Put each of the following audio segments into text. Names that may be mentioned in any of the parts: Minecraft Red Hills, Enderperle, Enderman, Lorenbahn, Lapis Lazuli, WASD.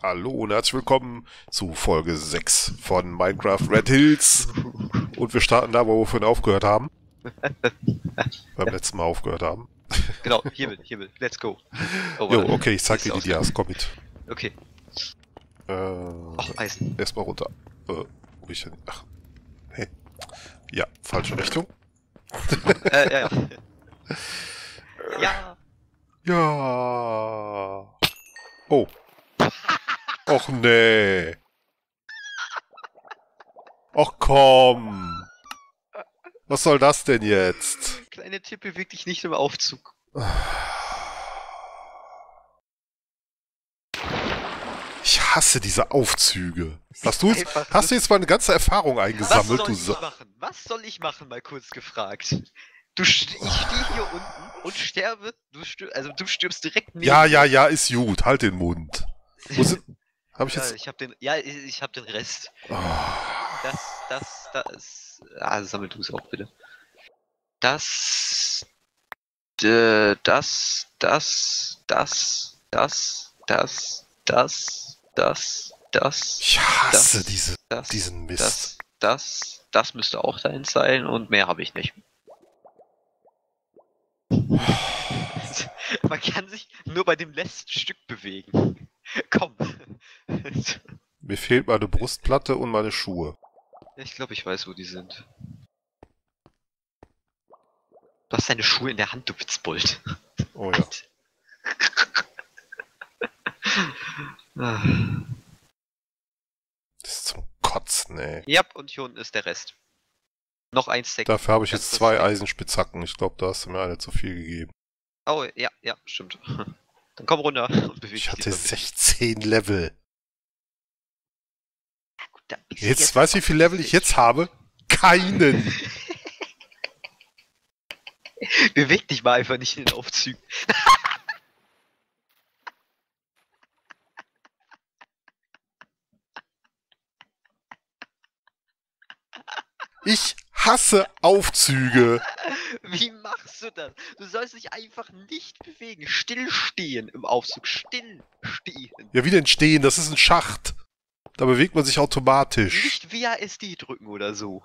Hallo und herzlich willkommen zu Folge 6 von Minecraft Red Hills. Und wir starten da, wo wir vorhin aufgehört haben. Beim letzten Mal aufgehört haben. Genau, hier bin. Let's go. Oh, jo, okay, ich zeig dir die Dias. Komm mit. Okay. Eisen. Erstmal runter. Wo bin ich denn? Ach. Hey. Ja, falsche Richtung. Ja. Oh. Och nee. Och komm. Was soll das denn jetzt? Kleine Tipp, beweg dich nicht im Aufzug. Ich hasse diese Aufzüge. Hast du jetzt mal eine ganze Erfahrung eingesammelt? Was soll ich machen, mal kurz gefragt. Ich stehe hier unten und sterbe. Du stirbst direkt neben mir. Ja, ist gut. Halt den Mund. Wo sind... Hab ich jetzt... ich hab den Rest. Oh. Das... Ah, sammel du es auch bitte. Das. Ich hasse diesen Mist. Das müsste auch dahin sein und mehr habe ich nicht. Man kann sich nur bei dem letzten Stück bewegen. Komm. Mir fehlt meine Brustplatte und meine Schuhe. Ich glaube, ich weiß, wo die sind. Du hast deine Schuhe in der Hand, du Witzbold. Oh ja. Das ist zum Kotzen, ey. Ja, und hier unten ist der Rest. Noch ein Stack. Dafür habe ich jetzt 2 Eisenspitzhacken. Ich glaube, da hast du mir eine zu viel gegeben. Oh, ja, stimmt. Dann komm runter und beweg dich. Ich hatte 16 Level. Jetzt weißt du, wie viel Level ich jetzt habe? Keinen! Beweg dich mal einfach nicht in den Aufzügen. Ich hasse Aufzüge. Wie machst du das? Du sollst dich einfach nicht bewegen. Stillstehen im Aufzug. Stillstehen. Ja, wie denn stehen? Das ist ein Schacht. Da bewegt man sich automatisch. Nicht WASD drücken oder so.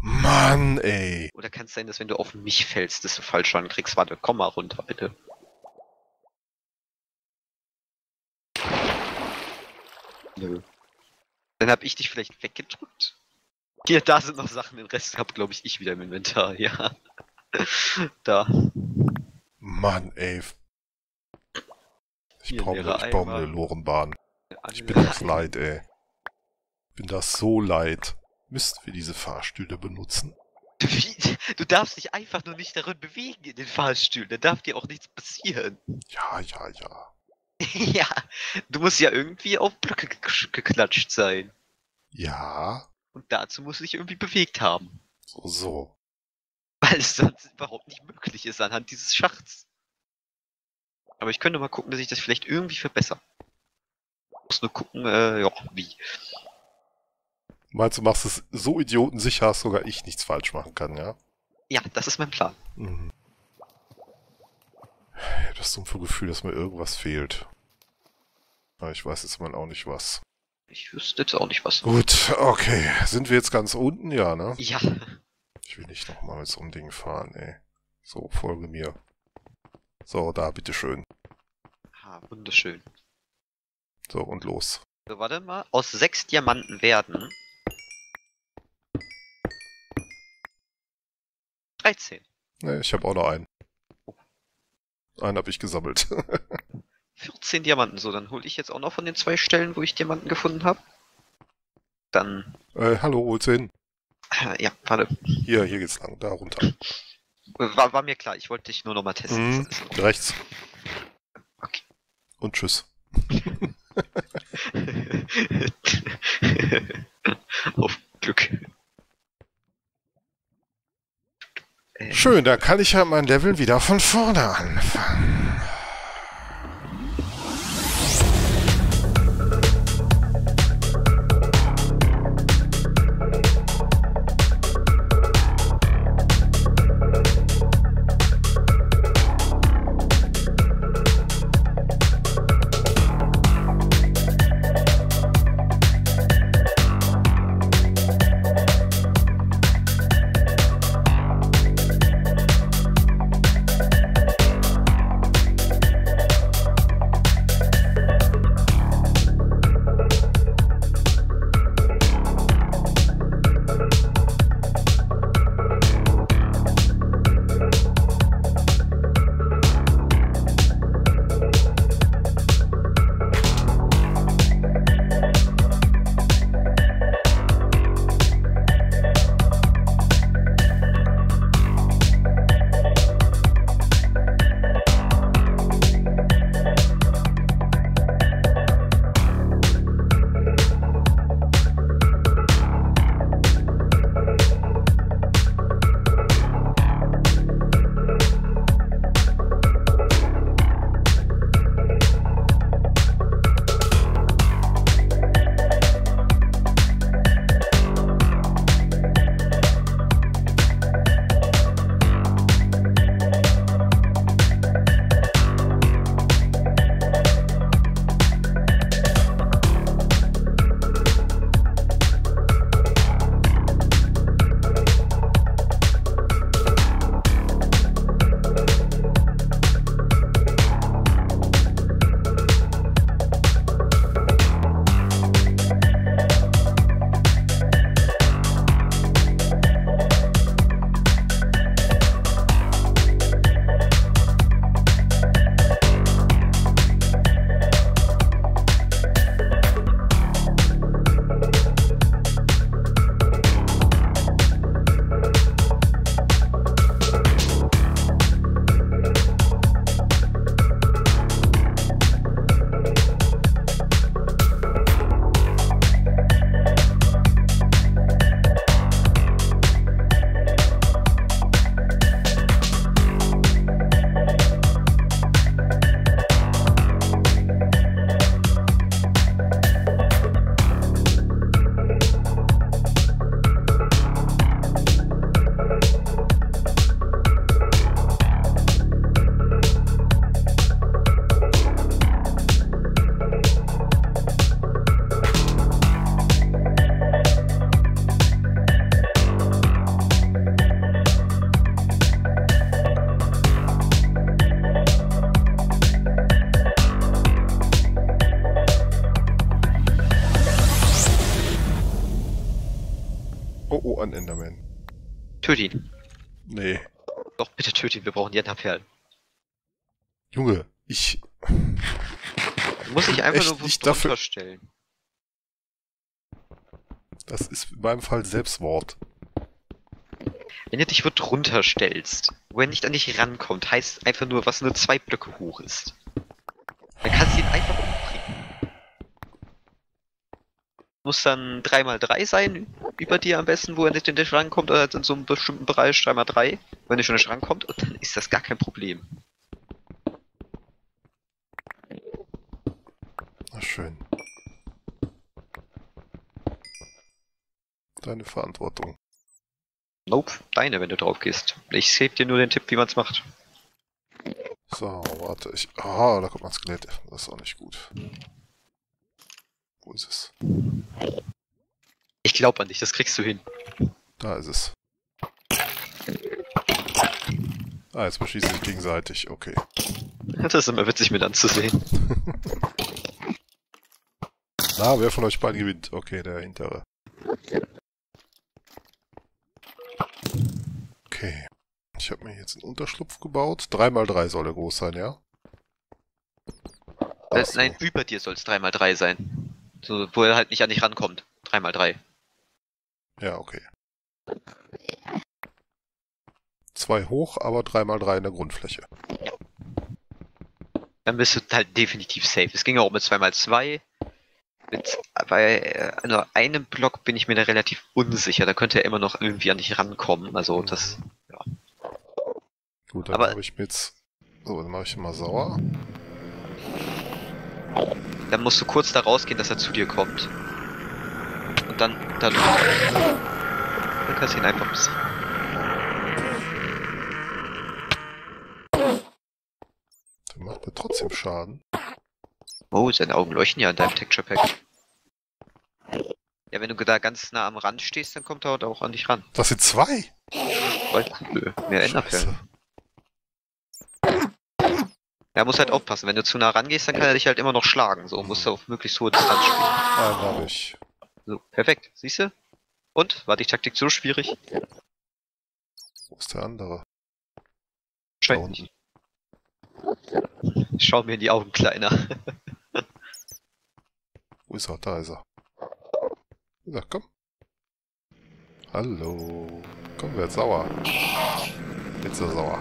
Mann, ey. Oder kann es sein, dass wenn du auf mich fällst, dass du falsch rankriegst? Warte, komm mal runter, bitte. Nö. Dann hab ich dich vielleicht weggedrückt. Hier, da sind noch Sachen. Den Rest hab, glaube ich, wieder im Inventar. Ja. Da. Mann, ey. Ich brauche eine Lorenbahn. Ich bin das leid, ey. Bin das so leid. Müssten wir diese Fahrstühle benutzen? Du darfst dich einfach nur nicht darin bewegen in den Fahrstühlen. Da darf dir auch nichts passieren. Ja. Ja, du musst ja irgendwie auf Blöcke geklatscht sein. Ja. Und dazu musst du dich irgendwie bewegt haben. So. Weil es sonst überhaupt nicht möglich ist anhand dieses Schachts. Aber ich könnte mal gucken, dass ich das vielleicht irgendwie verbessere. Ich muss nur gucken, ja, wie. Meinst du, machst es so idiotensicher, dass sogar ich nichts falsch machen kann, ja? Ja, das ist mein Plan. Mhm. Ich habe das dumme Gefühl, dass mir irgendwas fehlt. Aber ich weiß jetzt mal auch nicht was. Ich wüsste jetzt auch nicht was. Gut, okay. Sind wir jetzt ganz unten? Ja, ne? Ja. Ich will nicht nochmal mit so einem Ding fahren, ey. So, folge mir. So, da, bitteschön. Ah, wunderschön. So, und los. So, warte mal. Aus 6 Diamanten werden... 13. Ne, ich habe auch noch einen. Einen habe ich gesammelt. 14 Diamanten, so, dann hole ich jetzt auch noch von den 2 Stellen, wo ich Diamanten gefunden habe. Dann... hallo, hol's hin. Ja, warte. Hier geht's lang, da runter. War mir klar, ich wollte dich nur nochmal testen. Mhm, rechts. Okay. Und tschüss. Auf Glück. Schön, da kann ich ja mein Level wieder von vorne anfangen. einen Enderman. Töt ihn. Nee. Doch, bitte töt ihn, wir brauchen die Enderperlen. Junge, ich... Du musst dich einfach nur drunter stellen. Das ist in meinem Fall Selbstmord. Wenn du dich wo drunter stellst, wo er nicht an dich rankommt, heißt einfach nur, was nur 2 Blöcke hoch ist. Dann kannst du ihn einfach umbringen. Muss dann 3x3 sein, über dir am besten, wo er nicht in den Schrank kommt, oder in so einem bestimmten Bereich 3x3, wenn er schon in den Schrank kommt, und dann ist das gar kein Problem. Na schön. Deine Verantwortung. Nope, deine, wenn du drauf gehst. Ich gebe dir nur den Tipp, wie man es macht. So, warte, ich... Aha, da kommt mein Skelett. Das ist auch nicht gut. Wo ist es? Ich glaube an dich, das kriegst du hin. Da ist es. Ah, jetzt beschießen sich gegenseitig, okay. Das ist immer witzig mit anzusehen. Na, wer von euch beiden gewinnt? Okay, der hintere. Okay, ich habe mir jetzt einen Unterschlupf gebaut. 3x3 soll er groß sein, ja? So. Nein, über dir soll es 3x3 sein. So, wo er halt nicht an dich rankommt. 3x3. Ja, okay. 2 hoch, aber 3x3 in der Grundfläche. Ja. Dann bist du halt definitiv safe. Es ging auch mit 2x2. Bei nur einem Block bin ich mir da relativ unsicher. Da könnte er immer noch irgendwie an dich rankommen. Also das, ja. Gut, dann habe ich mir jetzt... So, dann mache ich ihn mal sauer. Dann musst du kurz da rausgehen, dass er zu dir kommt. Und dann kannst du ihn einfach besiegen. Dann macht er trotzdem Schaden. Oh, seine Augen leuchten ja in deinem Texture Pack. Ja, wenn du da ganz nah am Rand stehst, dann kommt er auch an dich ran. Das sind 2? Cool. Mehr Enderperlen. Ja, muss halt aufpassen. Wenn du zu nah rangehst, dann kann er dich halt immer noch schlagen. So, musst du auf möglichst hohe Distanz spielen. Ja, glaube ich. So, perfekt. Siehst du? Und? War die Taktik so schwierig? Wo ist der andere? Scheinbar. Schau mir in die Augen, Kleiner. Wo ist er? Da ist er. Ja, komm. Hallo. Komm, wer ist sauer? Jetzt ist er sauer.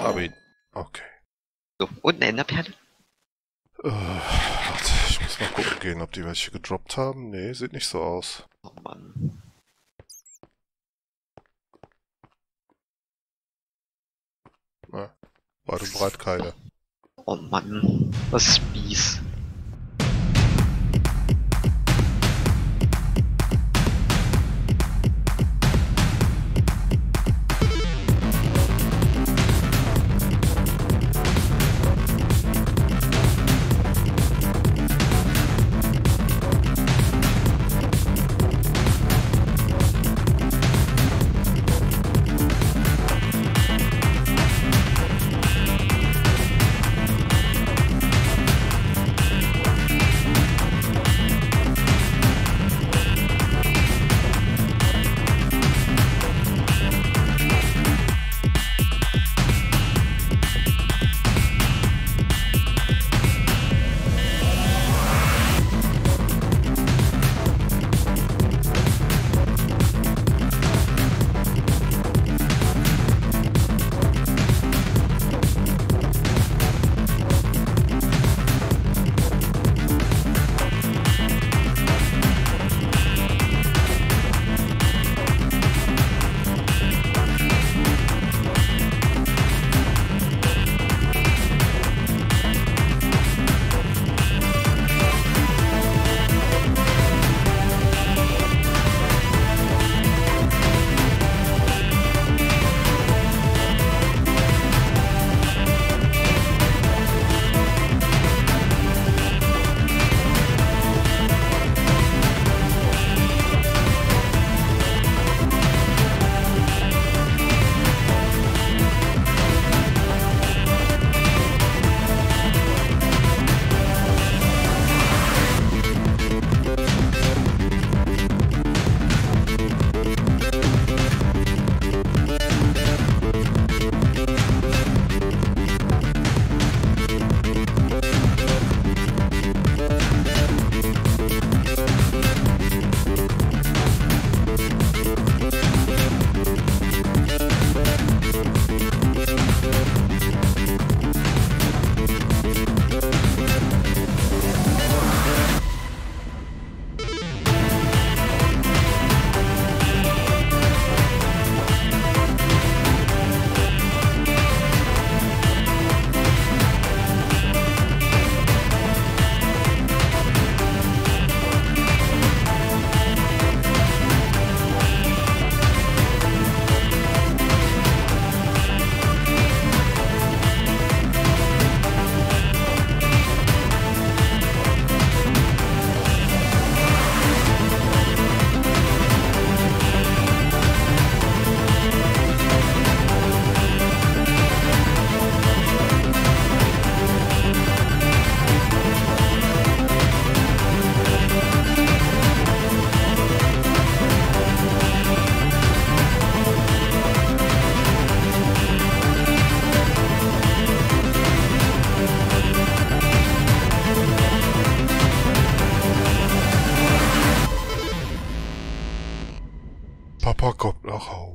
Hab ihn. Okay. So, und eine Enderperle? Warte, ich muss mal gucken gehen, ob die welche gedroppt haben. Nee, sieht nicht so aus. Oh Mann. Na, weit und breit keine. Oh Mann, das ist mies.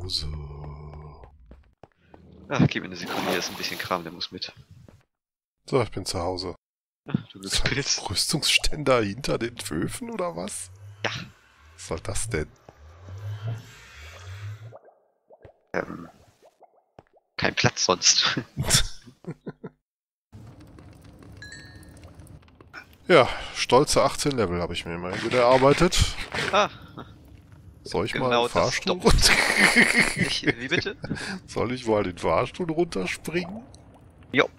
Hause. Ach, gib mir eine Sekunde, hier ist ein bisschen Kram, der muss mit. So, ich bin zu Hause. Ach, du bist Pilz. Rüstungsständer hinter den Höfen oder was? Ja. Was soll das denn? Kein Platz sonst. Ja, stolze 18 Level habe ich mir mal wieder erarbeitet. Ah. Soll ich mal den Fahrstuhl runter... Wie bitte? Soll ich mal den Fahrstuhl runterspringen? Jo.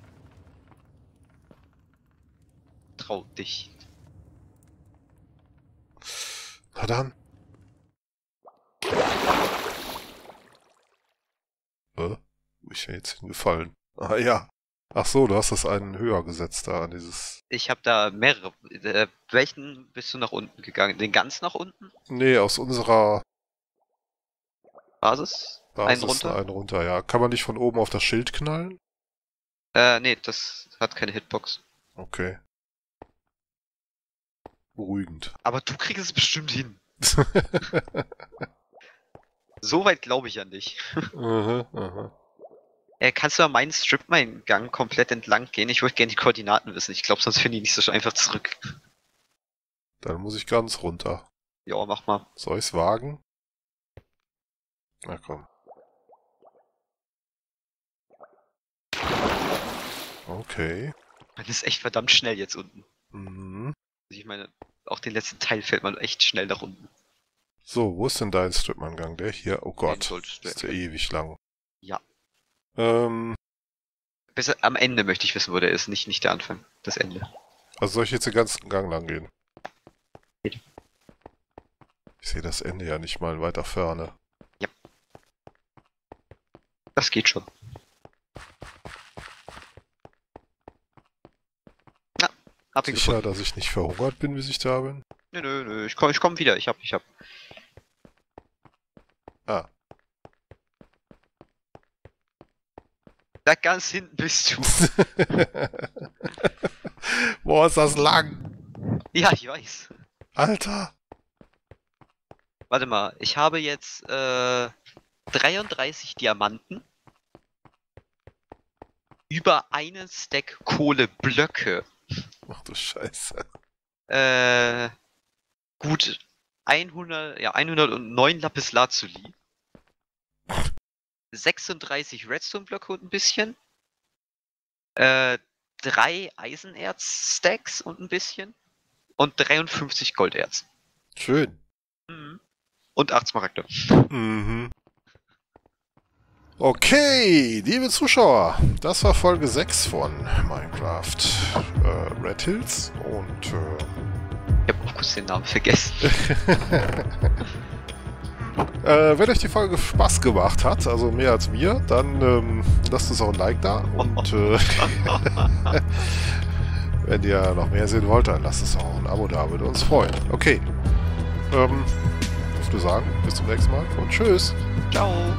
Trau dich. Na dann. Wo ist ja jetzt hingefallen? Ah ja. Ach so, du hast das einen höher gesetzt da an dieses... Ich habe da mehrere. Welchen bist du nach unten gegangen? Den ganz nach unten? Nee, aus unserer... Basis? Einen runter? Einen runter, ja. Kann man nicht von oben auf das Schild knallen? Nee, das hat keine Hitbox. Okay. Beruhigend. Aber du kriegst es bestimmt hin. So weit glaube ich an dich. Aha, aha. Kannst du an meinen Stripmine-Gang komplett entlang gehen? Ich würde gerne die Koordinaten wissen. Ich glaube, sonst finde ich nicht so einfach zurück. Dann muss ich ganz runter. Ja, mach mal. Soll ich's wagen? Na komm. Okay. Man ist echt verdammt schnell jetzt unten. Mhm. Ich meine, auch den letzten Teil fällt man echt schnell nach unten. So, wo ist denn dein Stripmine-Gang? Der hier? Oh Gott, ist der ewig lang. Ja. Bis am Ende möchte ich wissen, wo der ist, nicht der Anfang, das Ende. Also soll ich jetzt den ganzen Gang lang gehen? Bitte. Ich sehe das Ende ja nicht mal in weiter Ferne. Ja. Das geht schon. Na, hab ihn gefunden. Sicher, dass ich nicht verhungert bin, bis ich da bin? Nö, nö, nö, ich komm wieder, ich hab. Ah. Da ganz hinten bist du. Boah, ist das lang. Ja, ich weiß. Alter. Warte mal, ich habe jetzt 33 Diamanten. Über einen Stack Kohleblöcke. Ach du Scheiße. Gut 109 Lapis Lazuli. 36 Redstone-Blöcke und ein bisschen. 3 Eisenerz-Stacks und ein bisschen. Und 53 Golderz. Schön. Mhm. Und 8 Smaragde. Mhm. Okay, liebe Zuschauer, das war Folge 6 von Minecraft Red Hills. Und ich hab auch kurz den Namen vergessen. Wenn euch die Folge Spaß gemacht hat, also mehr als mir, dann lasst uns auch ein Like da. Und wenn ihr noch mehr sehen wollt, dann lasst uns auch ein Abo da, würde uns freuen. Okay. Ich würde sagen, bis zum nächsten Mal und tschüss. Ciao.